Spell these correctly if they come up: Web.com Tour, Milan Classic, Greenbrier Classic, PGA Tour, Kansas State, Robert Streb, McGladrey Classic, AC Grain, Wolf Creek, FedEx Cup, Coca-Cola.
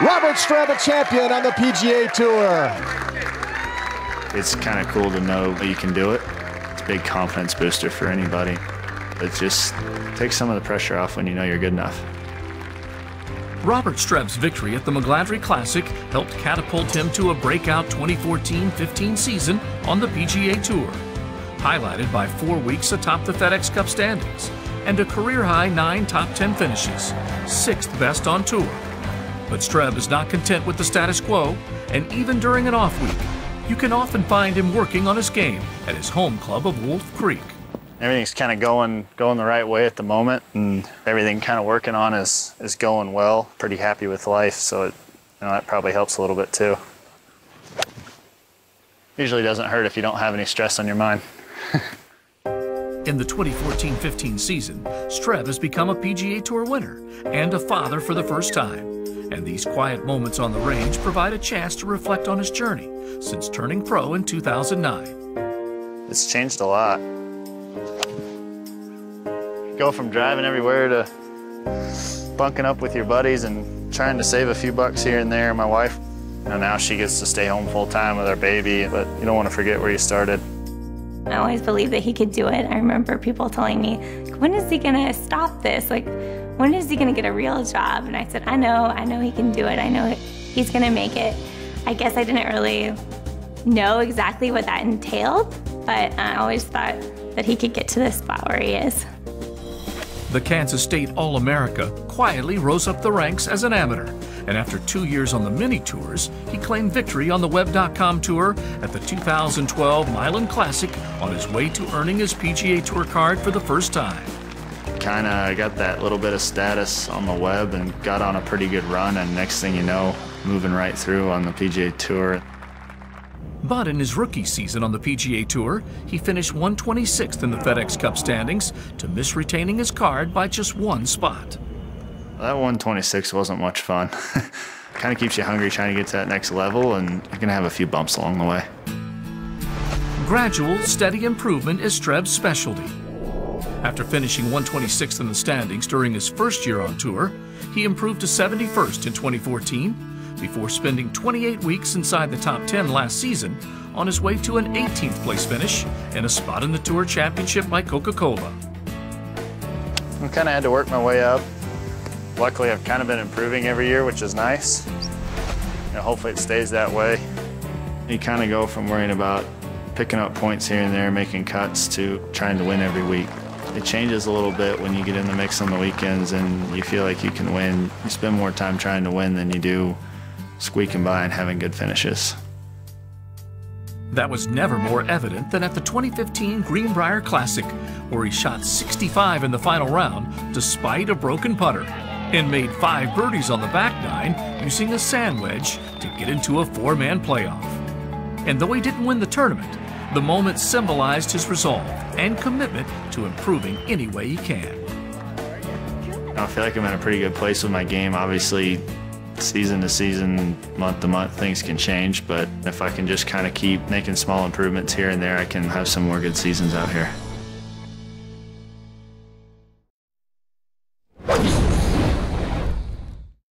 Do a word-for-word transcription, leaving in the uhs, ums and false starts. Robert Streb, a champion on the P G A Tour. It's kind of cool to know you can do it. It's a big confidence booster for anybody. It just takes some of the pressure off when you know you're good enough. Robert Streb's victory at the McGladrey Classic helped catapult him to a breakout twenty fourteen fifteen season on the P G A Tour, highlighted by four weeks atop the FedEx Cup standings and a career-high nine top ten finishes, sixth best on tour. But Streb is not content with the status quo, and even during an off week, you can often find him working on his game at his home club of Wolf Creek. Everything's kind of going going the right way at the moment, and everything kind of working on is is going well. Pretty happy with life, so it, you know, that probably helps a little bit too. Usually doesn't hurt if you don't have any stress on your mind. In the twenty fourteen fifteen season, Streb has become a P G A Tour winner and a father for the first time, and these quiet moments on the range provide a chance to reflect on his journey since turning pro in two thousand nine. It's changed a lot. Go from driving everywhere to bunking up with your buddies and trying to save a few bucks here and there. My wife, you know, now she gets to stay home full time with our baby, but you don't want to forget where you started. I always believed that he could do it. I remember people telling me, when is he gonna stop this? Like, when is he gonna get a real job? And I said, I know, I know he can do it. I know he's gonna make it. I guess I didn't really know exactly what that entailed, but I always thought that he could get to this spot where he is. The Kansas State All-America quietly rose up the ranks as an amateur, and after two years on the mini tours, he claimed victory on the Web dot com Tour at the two thousand twelve Milan Classic on his way to earning his P G A Tour card for the first time. Kind of got that little bit of status on the web and got on a pretty good run, and next thing you know, moving right through on the P G A Tour. But in his rookie season on the P G A Tour, he finished one twenty-sixth in the FedEx Cup standings to miss retaining his card by just one spot. That one twenty-six wasn't much fun. Kind of keeps you hungry trying to get to that next level, and you're going to have a few bumps along the way. Gradual, steady improvement is Streb's specialty. After finishing one twenty-sixth in the standings during his first year on tour, he improved to seventy-first in twenty fourteen, before spending twenty-eight weeks inside the top ten last season on his way to an eighteenth place finish and a spot in the Tour Championship by Coca-Cola. I kind of had to work my way up. Luckily, I've kind of been improving every year, which is nice. You know, hopefully it stays that way. You kind of go from worrying about picking up points here and there, making cuts, to trying to win every week. It changes a little bit when you get in the mix on the weekends and you feel like you can win. You spend more time trying to win than you do squeaking by and having good finishes. That was never more evident than at the twenty fifteen Greenbrier Classic, where he shot sixty-five in the final round despite a broken putter and made five birdies on the back nine using a sand wedge to get into a four-man playoff. And though he didn't win the tournament, the moment symbolized his resolve and commitment to improving any way he can. I feel like I'm in a pretty good place with my game. Obviously, season to season, month to month, things can change, but if I can just kind of keep making small improvements here and there, I can have some more good seasons out here.